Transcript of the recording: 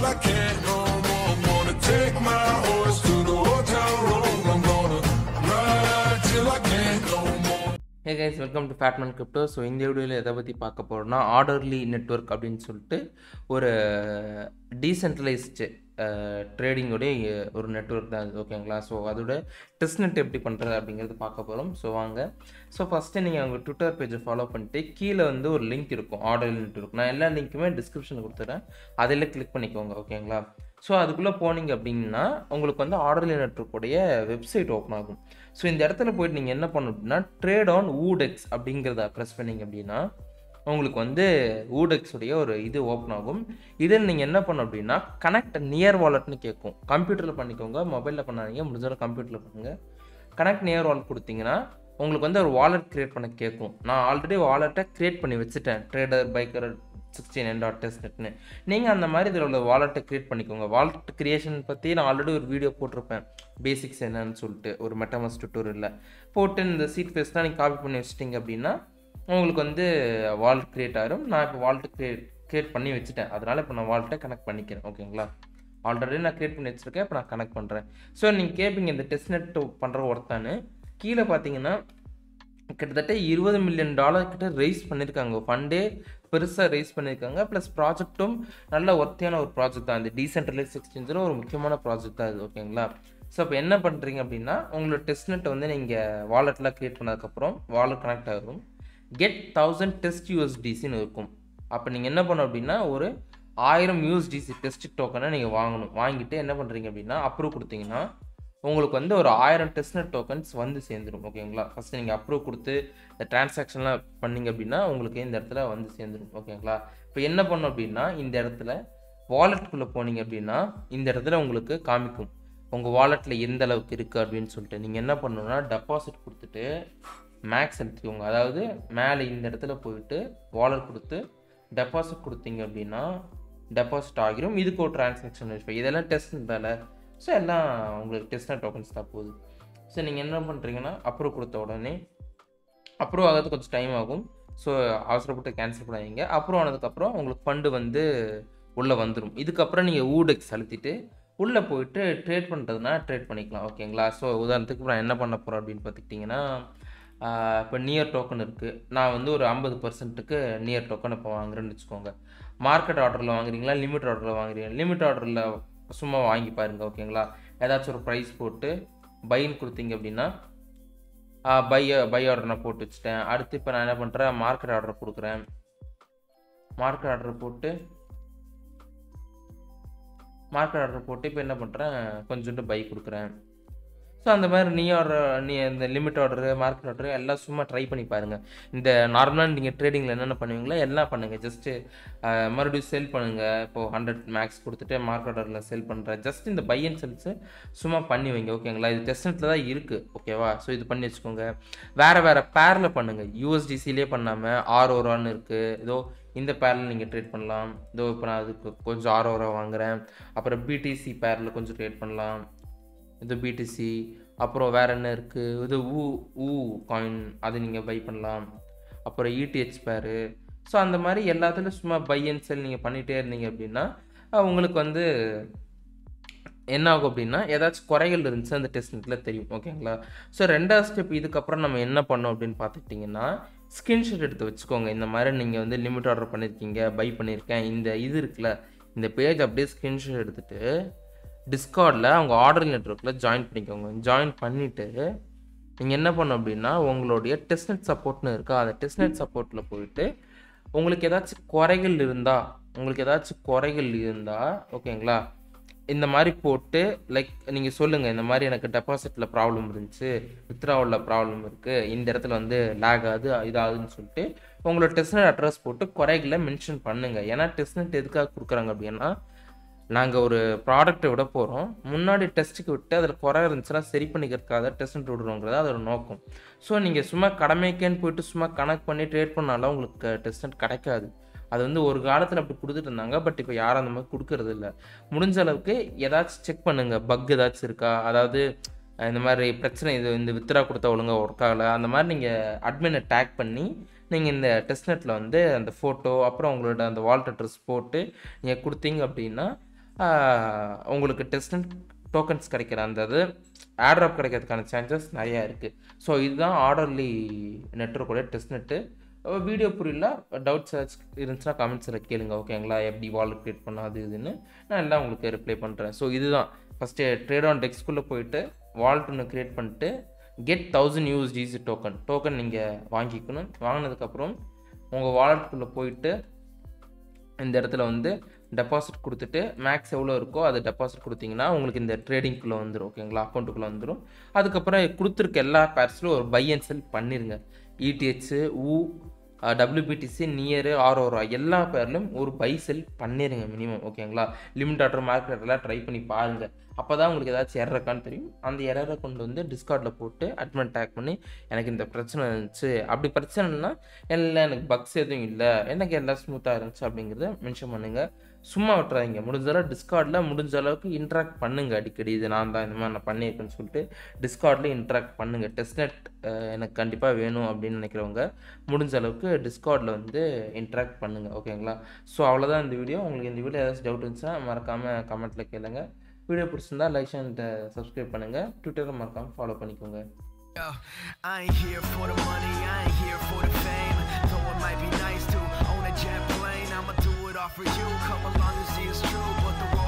till I can't no more. I'm gonna take my horse to the old town road. I'm gonna ride till I can't no more. Hey guys, welcome to Fatman Crypto. So in this video la edha pathi paakaporna Orderly Network appdin solittu oru decentralized trading ode oru network da okayla. So adoda testnet eppadi pandradhu abingiradhu paakaporum. So vaanga, so first neenga avanga Twitter page follow pannite keela vandu oru link irukum Orderly Network. Na ella link ume description la kudutharen, adhella click panikonga okayla. So adukulla poninga appadina ungalku vandu Orderly Network ude website open agum. So indha edathila poi neenga enna pannudna trade on Woodex abingiradha press panninga appadina உங்களுக்கு வந்து Woodex உடைய ஒரு இது open ஆகும். இதெல்லாம் நீங்க என்ன பண்ணணும் அப்படினா கனெக்ட் நியர் வாலெட்னு கேக்கும். கம்ப்யூட்டர்ல பண்ணிக்கோங்க, மொபைல்ல பண்ணாதீங்க, முடிஞ்சா கம்ப்யூட்டர்ல பண்ணுங்க. கனெக்ட் நியர் வாலெட் கொடுத்தீங்கனா உங்களுக்கு வந்து ஒரு வாலெட் கிரியேட் பண்ண கேக்கும். நான் ஆல்ரெடி வாலெட்ட கிரியேட் பண்ணி வச்சிட்டேன். Trader biker 69.testnet. நீங்க அந்த மாதிரி இதுல உள்ள வாலெட்ட கிரியேட் பண்ணிக்கோங்க. வாலெட் கிரியேஷன் பத்தி நான் ஆல்ரெடி ஒரு வீடியோ போட்டுருப்பேன். பேசிக்ஸ் என்னன்னு சொல்லிட்டு ஒரு மெட்டாமாஸ்க் டியூட்டோரியல்ல போட்டு இந்த சீட் பேஸ்டா நீங்க காப்பி பண்ணி வச்சிட்டீங்க அப்படினா உங்களுக்கு வந்து வால்ட் கிரியேட் ஆகும். நான் இப்போ வால்ட் கிரியேட் பண்ணி வச்சுட்டேன். அதனால இப்போ நான் வால்ட்டை கனெக்ட் பண்ணிக்கிறேன் ஓகேங்களா. ஆல்ரெடி நான் கிரியேட் பண்ணி வச்சுருக்கேன், இப்போ நான் கனெக்ட் பண்ணுறேன். ஸோ நீங்கள் கேட்பீங்க இந்த டெஸ்ட் நெட் பண்ணுற ஒருத்தானு. கீழே பார்த்தீங்கன்னா கிட்டத்தட்ட $20 மில்லியன் கிட்ட ரைஸ் பண்ணியிருக்காங்க. ஃபண்டே பெருசாக ரைஸ் பண்ணியிருக்காங்க. ப்ளஸ் ப்ராஜெக்ட்டும் நல்ல ஒர்த்தியான ஒரு ப்ராஜெக்ட் தான். இந்த டீசென்ட்ரலைஸ் எக்ஸ்சேஞ்சில் ஒரு முக்கியமான ப்ராஜெக்ட் தான் இது ஓகேங்களா. ஸோ இப்போ என்ன பண்ணுறீங்க அப்படின்னா உங்களோட டெஸ்ட் நெட்டை வந்து நீங்கள் வாலெட்லாம் கிரியேட் பண்ணதுக்கப்புறம் வாலெட் கனெக்ட் ஆகும். கெட் 1000 டெஸ்ட் USDCன்னு இருக்கும். அப்போ நீங்கள் என்ன பண்ணணும் அப்படின்னா ஒரு 1000 USDC டெஸ்ட் டோக்கனை நீங்கள் வாங்கணும். வாங்கிட்டு என்ன பண்ணுறீங்க அப்படின்னா அப்ரூவ் கொடுத்தீங்கன்னா உங்களுக்கு வந்து ஒரு 1000 டெஸ்ட்நெட் டோக்கன்ஸ் வந்து சேர்ந்துடும் ஓகேங்களா. ஃபஸ்ட்டு நீங்கள் அப்ரூவ் கொடுத்து இந்த டிரான்சாக்ஷன்லாம் பண்ணிங்க அப்படின்னா உங்களுக்கு இந்த இடத்துல வந்து சேர்ந்துடும் ஓகேங்களா. இப்போ என்ன பண்ணணும் அப்படின்னா இந்த இடத்துல வாலெட்டுக்குள்ளே போனீங்க அப்படின்னா இந்த இடத்துல உங்களுக்கு காமிக்கும் உங்கள் வாலெட்டில் எந்த அளவுக்கு இருக்குது அப்படின்னு சொல்லிட்டு. நீங்கள் என்ன பண்ணணும்னா டெபாசிட் கொடுத்துட்டு மேக்ஸ் எடுத்துக்கோங்க. அதாவது மேலே இந்த இடத்துல போயிட்டு வாலெட் கொடுத்து டெபாசிட் கொடுத்தீங்க அப்படின்னா டெபாசிட் ஆகிரும். இதுக்கு ஒரு டிரான்சாக்ஷன் வெரிஃபை, இதெல்லாம் டெஸ்ட் வேலை. ஸோ எல்லாம் உங்களுக்கு டெஸ்ட்நெட் டோக்கன்ஸ் தான் போகுது. ஸோ நீங்கள் என்ன பண்ணுறீங்கன்னா அப்ரூவ் கொடுத்த உடனே அப்ரூவ் ஆகிறது கொஞ்சம் டைம் ஆகும். ஸோ அவசரப்பட்டு கேன்சல் பண்ணாதீங்க. அப்ரூவ் ஆனதுக்கப்புறம் உங்களுக்கு ஃபண்டு வந்து உள்ளே வந்துடும். இதுக்கப்புறம் நீங்கள் Woodex செலுத்திட்டு உள்ளே போயிட்டு ட்ரேட் பண்ணுறதுனா ட்ரேட் பண்ணிக்கலாம் ஓகேங்களா. ஸோ உதாரணத்துக்கு நான் என்ன பண்ண போகிறேன் அப்படின்னு பார்த்துக்கிட்டிங்கன்னா இப்போ நியர் டோக்கன் இருக்குது. நான் வந்து ஒரு 50% நியர் டோக்கன் இப்போ வாங்குறேன்னு வச்சுக்கோங்க. மார்க்கெட் ஆர்டரில் வாங்குறீங்களா லிமிட் ஆர்டரில் வாங்குறீங்க? லிமிட் ஆர்டரில் சும்மா வாங்கி பாருங்கள் ஓகேங்களா. ஏதாச்சும் ஒரு ப்ரைஸ் போட்டு பைன்னு கொடுத்தீங்க அப்படின்னா பை ஆர்டர் நான் போட்டு வச்சுட்டேன். அடுத்து இப்போ நான் என்ன பண்ணுறேன் மார்க்கெட் ஆர்டர் கொடுக்குறேன். மார்க்கெட் ஆர்டர் போட்டு இப்போ என்ன பண்ணுறேன் கொஞ்சோண்டு பை கொடுக்குறேன். ஸோ அந்த மாதிரி நீ ஆர்டர் நீ இந்த லிமிட் ஆர்டரு மார்க்கெட் ஆர்டரு எல்லாம் சும்மா ட்ரை பண்ணி பாருங்கள். இந்த நார்மலாக நீங்கள் ட்ரேடிங்கில் என்னென்ன பண்ணுவீங்களோ எல்லாம் பண்ணுங்கள். ஜஸ்ட்டு மறுபடியும் செல் பண்ணுங்கள். இப்போது 100 மேக்ஸ் கொடுத்துட்டு மார்க்கெட் ஆர்டரில் செல் பண்ணுறேன். ஜஸ்ட் இந்த பை அண்ட் செல்ஸு சும்மா பண்ணி வைங்க ஓகேங்களா. இது டெஸ்ட்நெட்டில் தான் இருக்குது ஓகேவா. ஸோ இது பண்ணி வச்சுக்கோங்க. வேறு பேரில் பண்ணுங்கள். USDCலேயே பண்ணாமல் RORAன்னு இருக்குது. ஏதோ இந்த பேரில் நீங்கள் ட்ரேட் பண்ணலாம். இதோ இப்போ நான் அதுக்கு கொஞ்சம் RORA வாங்குகிறேன். அப்புறம் BTC பேரில் கொஞ்சம் ட்ரேட் பண்ணலாம். இது BTC. அப்புறம் வேறு என்ன இருக்குது, இது ஊ காயின் அது நீங்கள் பை பண்ணலாம். அப்புறம் ETH பேரு. ஸோ அந்த மாதிரி எல்லாத்துலையும் சும்மா பை அண்ட் செல் நீங்கள் பண்ணிகிட்டே இருந்தீங்க அப்படின்னா உங்களுக்கு வந்து என்ன ஆகும் அப்படின்னா ஏதாச்சும் குறைகள் இருந்துச்சு அந்த டெஸ்ட்நெட்டில் தெரியும் ஓகேங்களா. ஸோ ரெண்டாவது ஸ்டெப் இதுக்கப்புறம் நம்ம என்ன பண்ணோம் அப்படின்னு பார்த்துக்கிட்டிங்கன்னா ஸ்க்ரீன்ஷாட் எடுத்து வச்சுக்கோங்க. இந்த மாதிரி நீங்கள் வந்து லிமிட் ஆர்டர் பண்ணியிருக்கீங்க, பை பண்ணியிருக்கேன், இந்த இது இருக்குல்ல இந்த பேஜ் அப்படியே ஸ்க்ரீன்ஷாட் எடுத்துகிட்டு டிஸ்கார்டில் அவங்க Orderly நெட்வொர்க்கில் ஜாயின் பண்ணிக்கோங்க. ஜாயின் பண்ணிவிட்டு நீங்கள் என்ன பண்ணணும் அப்படின்னா உங்களுடைய டெஸ்ட்நெட் சப்போர்ட்னு இருக்கா அந்த டெஸ்ட்நெட் சப்போர்ட்டில் போயிட்டு உங்களுக்கு ஏதாச்சும் குறைகள் இருந்தால் ஓகேங்களா இந்த மாதிரி போட்டு லைக் நீங்கள் சொல்லுங்கள் இந்த மாதிரி எனக்கு டெபாசிட்டில் ப்ராப்ளம் இருந்துச்சு, வித்ராவில் ப்ராப்ளம் இருக்குது, இந்த இடத்துல வந்து லேக் ஆகுது இதாகுதுன்னு சொல்லிட்டு உங்களோட டெஸ்ட்நெட் அட்ரஸ் போட்டு குறைகளை மென்ஷன் பண்ணுங்கள். ஏன்னா டெஸ்ட்நெட் எதுக்காக கொடுக்குறாங்க அப்படின்னா நாங்கள் ஒரு ப்ராடக்ட்டை விட போகிறோம், முன்னாடி டெஸ்ட்டுக்கு விட்டு அதில் குறை இருந்துச்சுன்னா சரி பண்ணிக்கிறதுக்காக தான் டெஸ்ட் விடுறோங்கிறது அதோட நோக்கம். ஸோ நீங்கள் சும்மா கடமைக்கேன்னு போயிட்டு சும்மா கனெக்ட் பண்ணி ட்ரேட் பண்ணாலும் உங்களுக்கு டெஸ்ட் கிடைக்காது. அது வந்து ஒரு காலத்தில் அப்படி கொடுத்துட்டு இருந்தாங்க. பட் இப்போ யாரும் அந்த மாதிரி கொடுக்கறது இல்லை. முடிஞ்ச அளவுக்கு ஏதாச்சும் செக் பண்ணுங்கள். பக் ஏதாச்சும் இருக்கா, அதாவது இந்த மாதிரி பிரச்சனை இது இந்த வித்ரா கொடுத்தா ஒழுங்காக ஒர்க் ஆகலை, அந்த மாதிரி நீங்கள் அட்மினை டேக் பண்ணி நீங்கள் இந்த டெஸ்ட்நெட்டில் வந்து அந்த ஃபோட்டோ அப்புறம் உங்களோட அந்த வால்ட் அட்ரஸ் போட்டு நீங்கள் கொடுத்தீங்க அப்படின்னா உங்களுக்கு டெஸ்டன்ட் டோக்கன்ஸ் கிடைக்கிற அந்த அது ஏர்ட்ராப் கிடைக்கிறதுக்கான சான்சஸ் நிறையா இருக்குது. ஸோ இதுதான் ஆர்டர்லி நெட்வொர்க்கோடைய டெஸ்ட் நெட்டு. வீடியோ புரியல டவுட்ஸ் ஏதாச்சும் இருந்துச்சுன்னா கமெண்ட்ஸில் கேளுங்க, ஓகேங்களா? எப்படி வாலெட் க்ரியேட் பண்ண அது இதுன்னு நான் எல்லாம் உங்களுக்கு ரிப்ளை பண்ணுறேன். ஸோ இதுதான் ஃபஸ்ட்டு ட்ரேட் ஆன் டெக்ஸ்குள்ளே போயிட்டு வாலெட் ஒன்று க்ரியேட் பண்ணிட்டு கெட் 1000 USDC டோக்கன் நீங்கள் வாங்கிக்கணும். வாங்கினதுக்கப்புறம் உங்கள் வாலெட்டுக்குள்ளே போயிட்டு இந்த இடத்துல வந்து டெபாசிட் கொடுத்துட்டு மேக்ஸ் எவ்வளோ இருக்கோ அது டெபாசிட் கொடுத்தீங்கன்னா உங்களுக்கு இந்த ட்ரேடிங்குள்ளே வந்துடும், ஓகேங்களா? அக்கௌண்ட்டுக்குள்ளே வந்துடும். அதுக்கப்புறம் கொடுத்துருக்க எல்லா பேர்ஸ்லையும் ஒரு பை அண்ட் செல் பண்ணிடுங்க. ETH, WBTC, நியரு, ஆரோரா எல்லா பேர்லையும் ஒரு பை செல் பண்ணிடுங்க மினிமம், ஓகேங்களா? லிமிட் ஆர்டர் மார்க்கெட் எல்லாம் ட்ரை பண்ணி பாருங்கள். அப்போ தான் உங்களுக்கு ஏதாச்சும் எரர் இருக்கான்னு தெரியும். அந்த எரரை கொண்டு வந்து டிஸ்கார்டில் போட்டு அட்மின் டேக் பண்ணி எனக்கு இந்த பிரச்சனை இருந்துச்சு, அப்படி பிரச்சனைனா எல்லாம் எனக்கு பக்ஸ் எதுவும் இல்லை, எனக்கு எல்லாம் ஸ்மூத்தாக இருந்துச்சு அப்படிங்கிறத மென்ஷன் பண்ணுங்கள். சும்மா விட்டுறாதீங்க. முடிஞ்சாலும் டிஸ்கார்டில் முடிஞ்ச அளவுக்கு இன்ட்ராக்ட் பண்ணுங்கள் அடிக்கடி. இது நான் தான் இந்த மாதிரி நான் பண்ணியிருக்கேன்னு சொல்லிட்டு டிஸ்கார்டில் இன்ட்ராக்ட் பண்ணுங்கள். டெஸ்ட்நெட் எனக்கு கண்டிப்பாக வேணும் அப்படின்னு நினைக்கிறவங்க முடிஞ்ச அளவுக்கு டிஸ்கார்டில் வந்து இன்ட்ராக்ட் பண்ணுங்கள், ஓகேங்களா? ஸோ அவ்வளோதான் இந்த வீடியோ. உங்களுக்கு இந்த வீடியோ ஏதாச்சும் டவுட் இருந்துச்சுன்னா மறக்காமல் கமெண்ட்டில் கேளுங்க. வீடியோ பிடிச்சிருந்தா லைக் அண்ட் சப்ஸ்கிரைப் பண்ணுங்கள். ட்விட்டரை மறக்காமல் ஃபாலோ பண்ணிக்கோங்க. For you, come along and see it's true, but the